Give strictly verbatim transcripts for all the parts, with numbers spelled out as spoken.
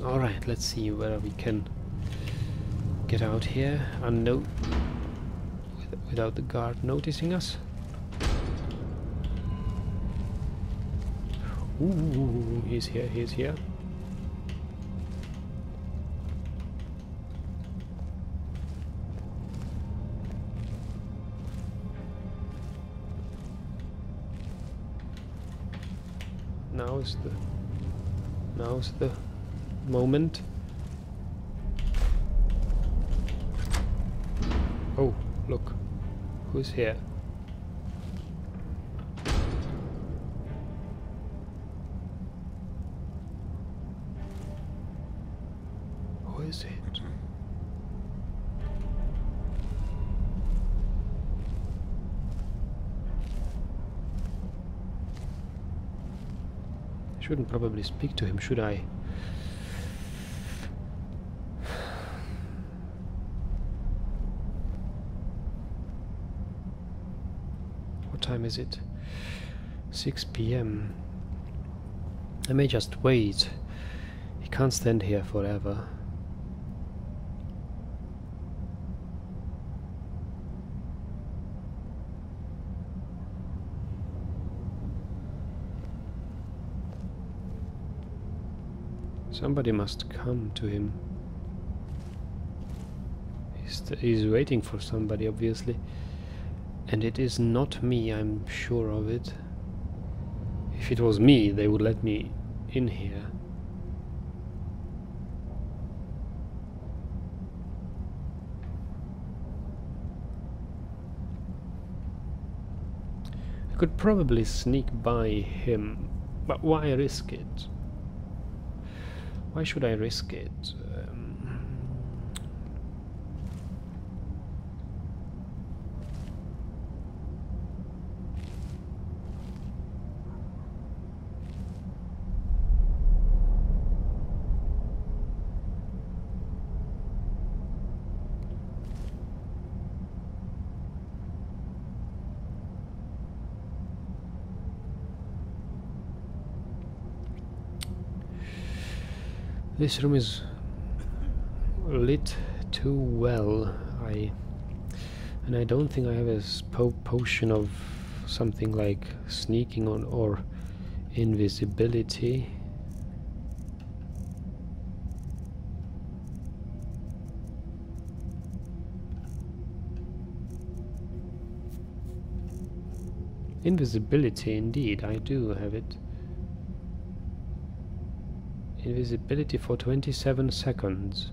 Alright, let's see whether we can get out here unknown without the guard noticing us. Ooh, he's here, he's here. Now's the now's the moment. Oh, look, who's here? Who is it? I shouldn't probably speak to him, should I? Time is it? six P M I may just wait. He can't stand here forever. Somebody must come to him. He's, he's waiting for somebody, obviously. And it is not me, I'm sure of it. If it was me, they would let me in here. I could probably sneak by him, but why risk it? Why should I risk it? Um, This room is lit too well, I and I don't think I have a po potion of something like sneaking on or invisibility. Invisibility, indeed, I do have it. Invisibility for twenty-seven seconds.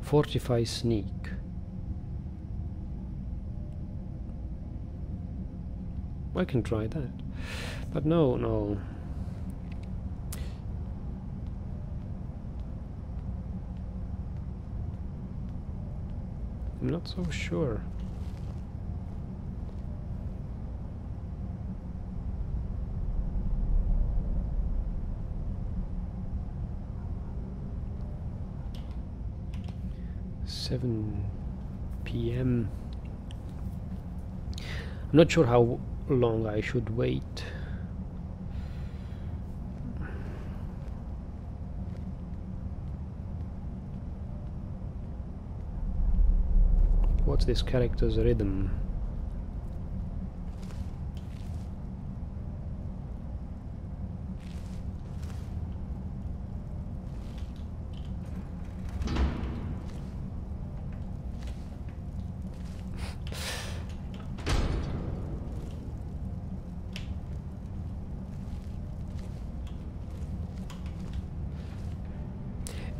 Fortify sneak. I can try that. But no, no. I'm not so sure. seven P M I'm not sure how long I should wait. What's this character's rhythm?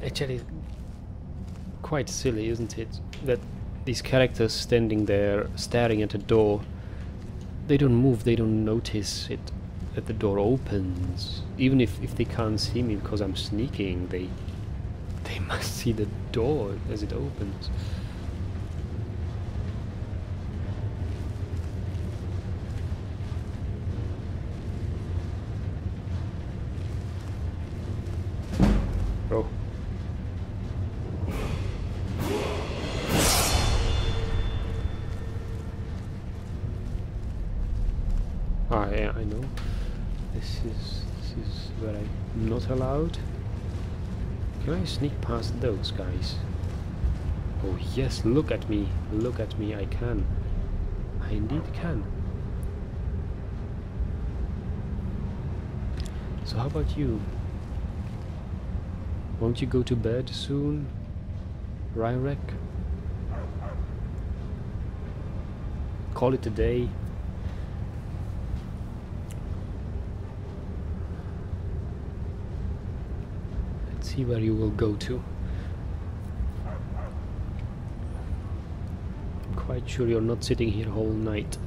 Actually, quite silly, isn't it? That these characters standing there, staring at a door, they don't move, they don't notice it, that the door opens. Even if, if they can't see me because I'm sneaking, they, they must see the door as it opens. This is this is where I'm not allowed. Can I sneak past those guys? Oh yes, look at me, look at me, I can. I indeed can. So how about you? Won't you go to bed soon, Raerek? Call it a day. Let's see where you will go to. I'm quite sure you're not sitting here whole night.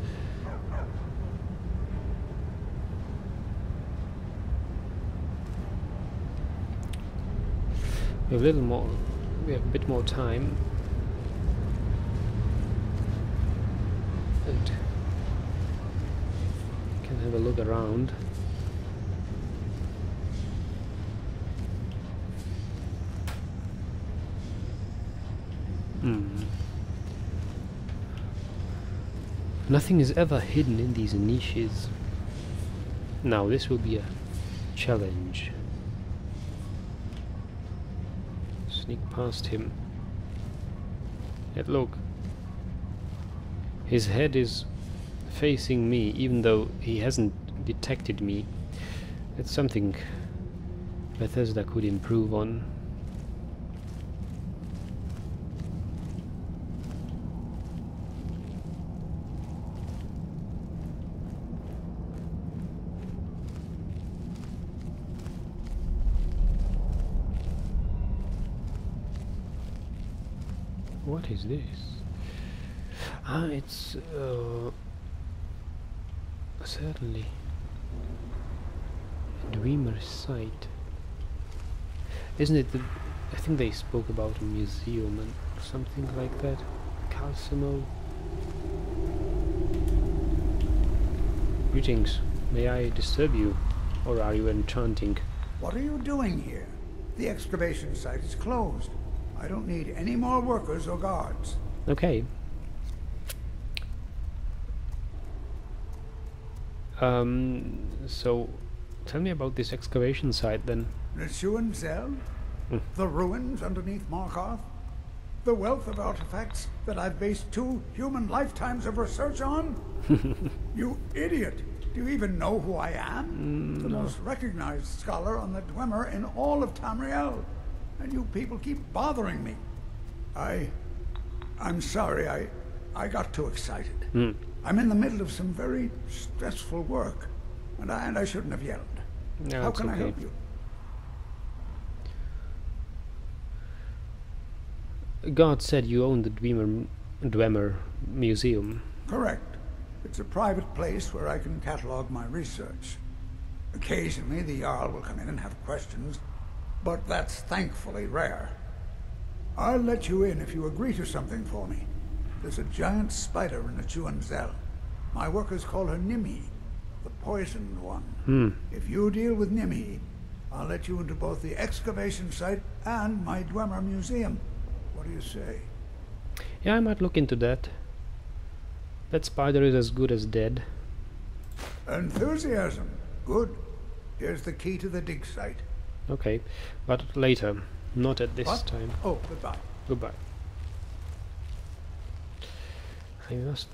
We have a little more, we have a bit more time. And we can have a look around. Hmm. Nothing is ever hidden in these niches. Now this will be a challenge. Sneak past him. And look, his head is facing me, even though he hasn't detected me. That's something Bethesda could improve on. What is this? Ah, it's uh, certainly a Dwemer's site, isn't it? The, I think they spoke about a museum and something like that. Calcimo. Greetings. May I disturb you, or are you enchanting? What are you doing here? The excavation site is closed. I don't need any more workers or guards. Okay. Um, so, tell me about this excavation site then. Nchuand-Zel? Mm. The ruins underneath Markarth? The wealth of artifacts that I've based two human lifetimes of research on? You idiot! Do you even know who I am? Mm, the no. most recognized scholar on the Dwemer in all of Tamriel. And you people keep bothering me. I... I'm sorry, I... I got too excited. Mm. I'm in the middle of some very stressful work. And I, and I shouldn't have yelled. No, How can okay. I help you? God said you own the Dwemer, Dwemer Museum. Correct. It's a private place where I can catalog my research. Occasionally the Jarl will come in and have questions. But that's thankfully rare. I'll let you in if you agree to something for me. There's a giant spider in the Nchuand-Zel. My workers call her Nimi, the poisoned one. Hmm. If you deal with Nimi, I'll let you into both the excavation site and my Dwemer Museum. What do you say? Yeah, I might look into that. That spider is as good as dead. Enthusiasm. Good. Here's the key to the dig site. Okay, but later, not at this what? time. Oh, goodbye. Goodbye. I must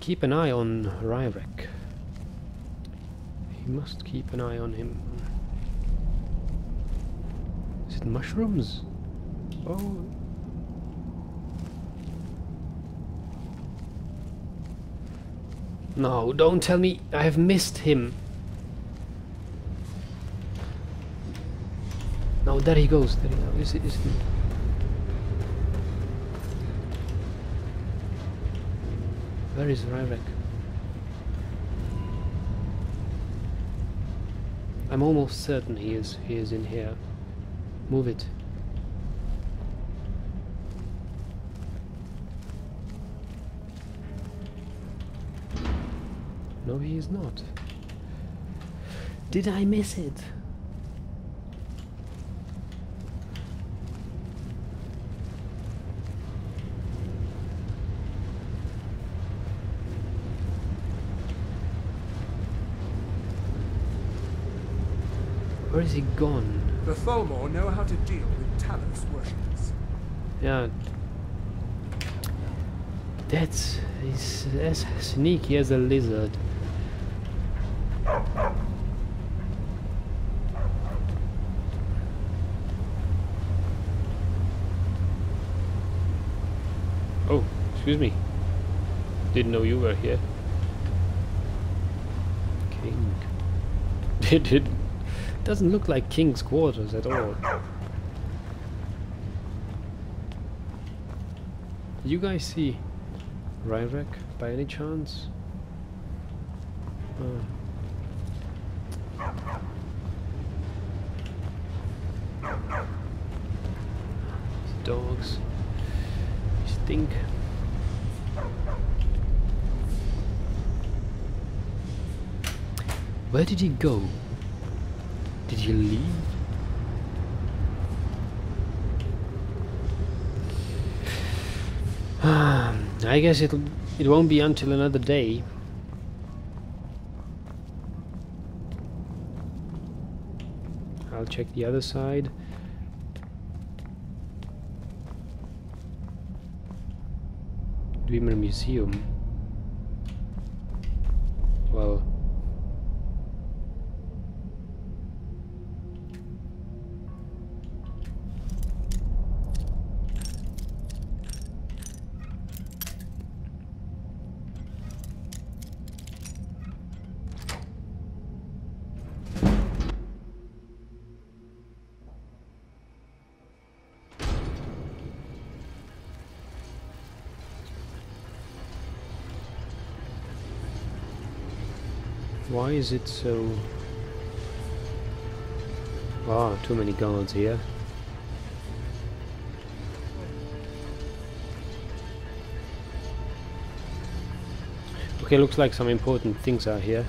keep an eye on Raerek. He must keep an eye on him. Is it mushrooms? Oh. No, don't tell me I have missed him. Oh, there he goes, there he goes. Is it, is it? Where is Raerek? I'm almost certain he is he is in here. Move it. No, he is not. Did I miss it? Where is he gone? The Thalmor know how to deal with Talos worshippers. Yeah. That's... he's as sneaky as a lizard. Oh, excuse me. Didn't know you were here. King. It, it doesn't look like King's quarters at all. Did you guys see Raerek by any chance? Oh. These dogs stink. Where did he go? Did he leave? I guess it'll it won't be until another day. I'll check the other side. Dwemer Museum. Well, why is it so... Ah, too many guards here. Okay, looks like some important things are here.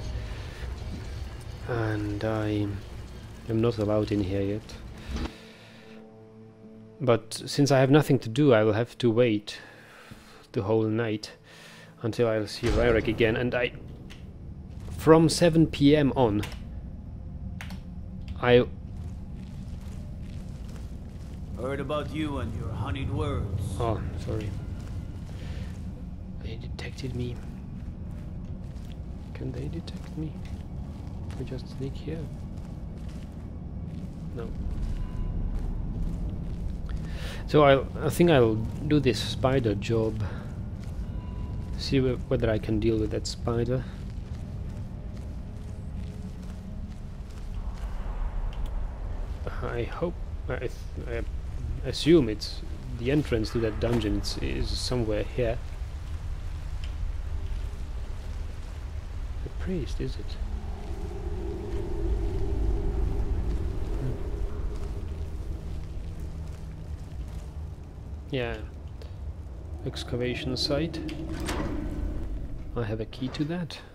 And I am not allowed in here yet. But since I have nothing to do, I will have to wait the whole night until I'll see Raerek again, and I... From seven p m on, I heard about you and your honeyed words. Oh, sorry. They detected me. Can they detect me? Can we just sneak here? No. So I'll, I think I'll do this spider job. See wh whether I can deal with that spider. I hope, I, th I assume it's the entrance to that dungeon it's, is somewhere here. The priest, is it? Hmm. Yeah. Excavation site. I have a key to that.